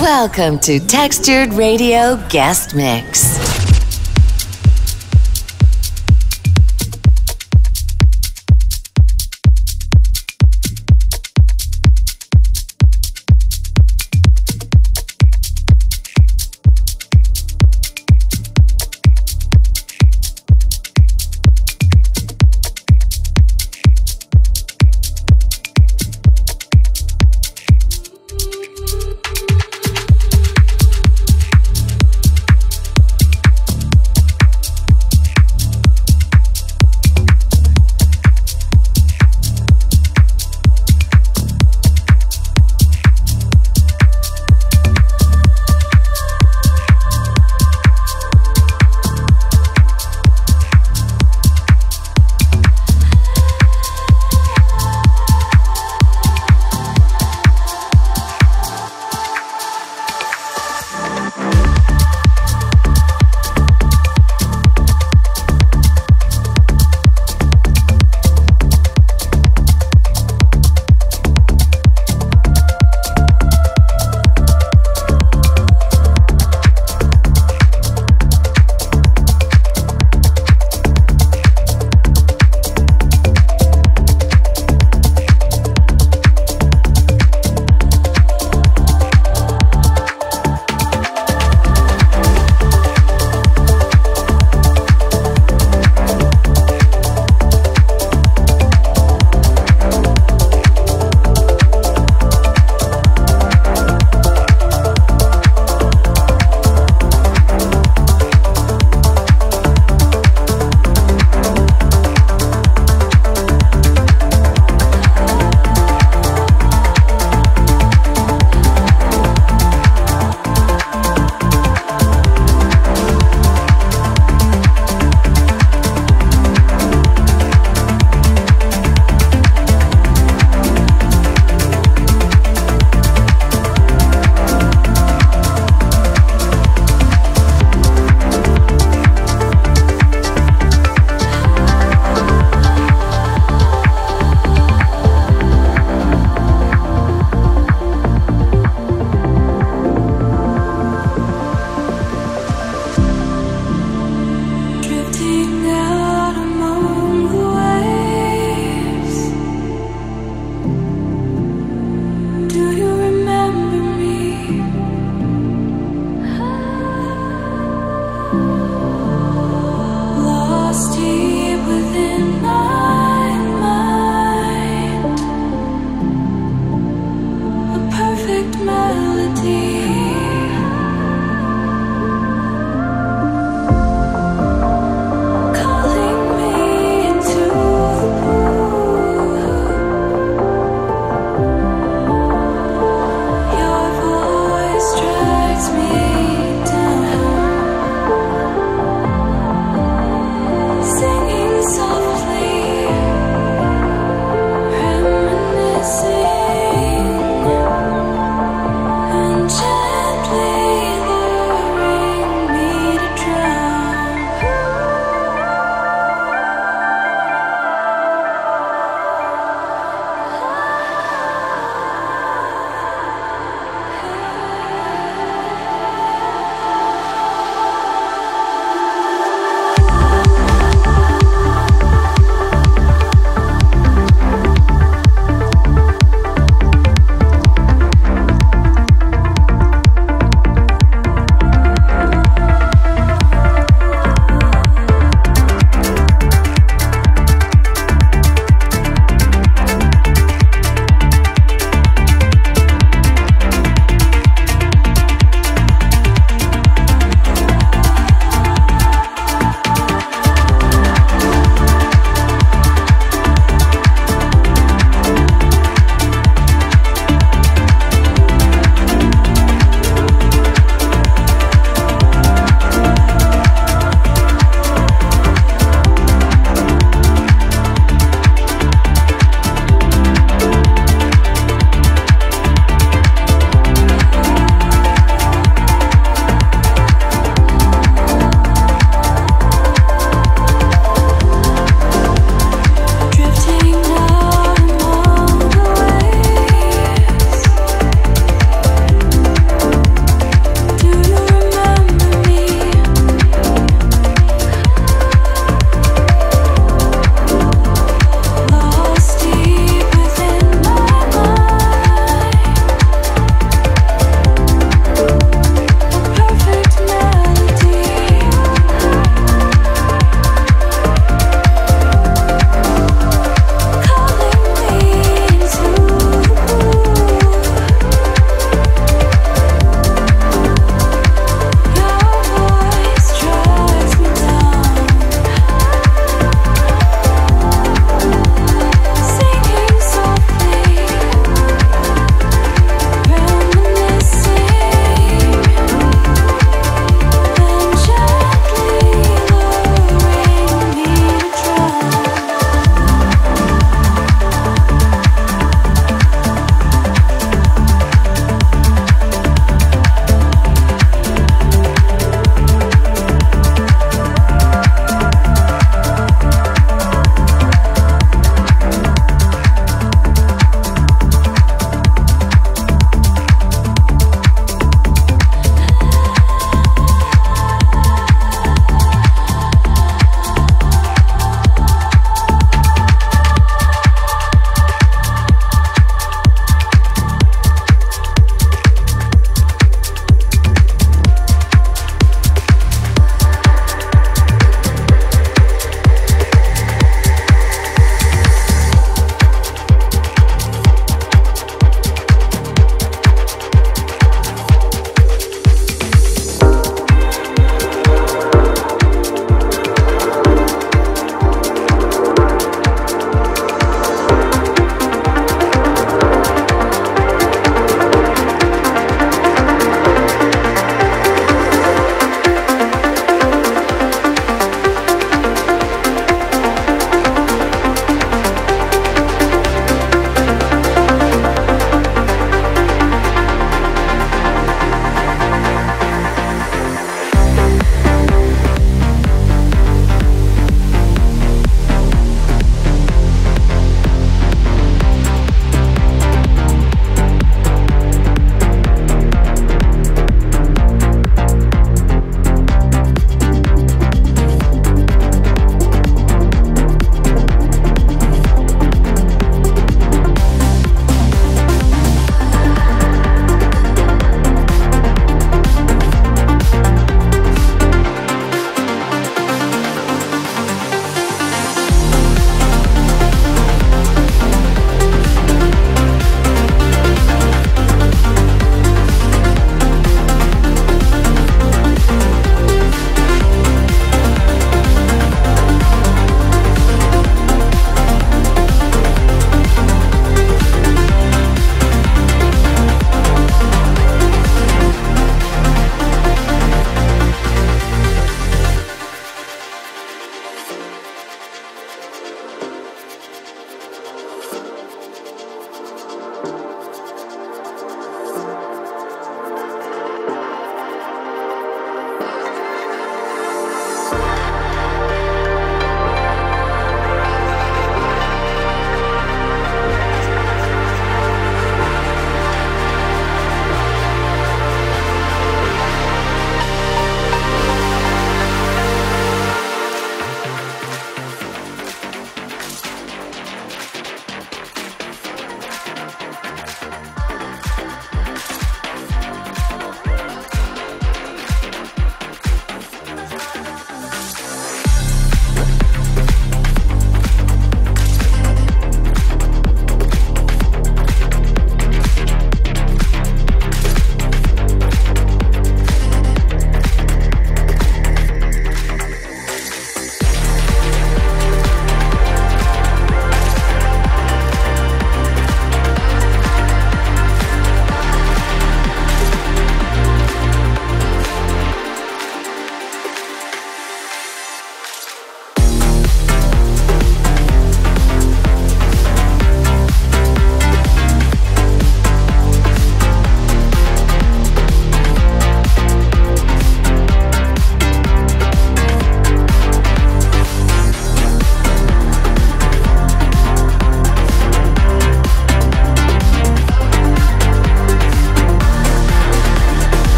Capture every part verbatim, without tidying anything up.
Welcome to Textured Radio Guest Mix.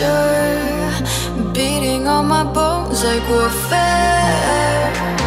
pressure beating on my bones like warfare.